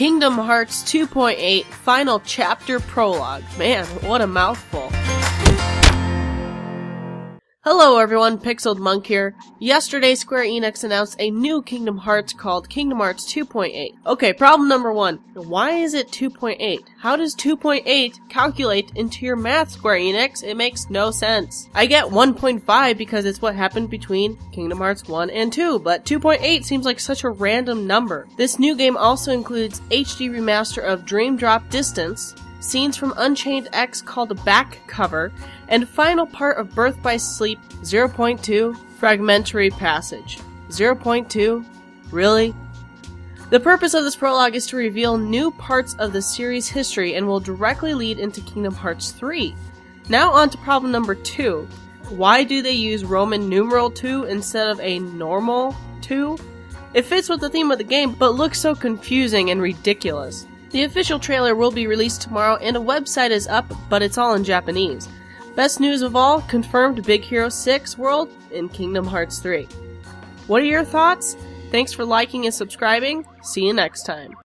Kingdom Hearts 2.8 Final Chapter Prologue. Man, what a mouthful. Hello everyone, PixeledMonk here. Yesterday, Square Enix announced a new Kingdom Hearts called Kingdom Hearts 2.8. Okay, problem number one. Why is it 2.8? How does 2.8 calculate into your math, Square Enix? It makes no sense. I get 1.5 because it's what happened between Kingdom Hearts 1 and 2, but 2.8 seems like such a random number. This new game also includes HD remaster of Dream Drop Distance, scenes from Unchained X called Back Cover, and final part of Birth by Sleep 0.2 Fragmentary Passage. 0.2? Really? The purpose of this prologue is to reveal new parts of the series' history and will directly lead into Kingdom Hearts 3. Now on to problem number 2. Why do they use Roman numeral 2 instead of a normal 2? It fits with the theme of the game, but looks so confusing and ridiculous. The official trailer will be released tomorrow and a website is up, but it's all in Japanese. Best news of all, confirmed Big Hero 6 world in Kingdom Hearts 3. What are your thoughts? Thanks for liking and subscribing. See you next time.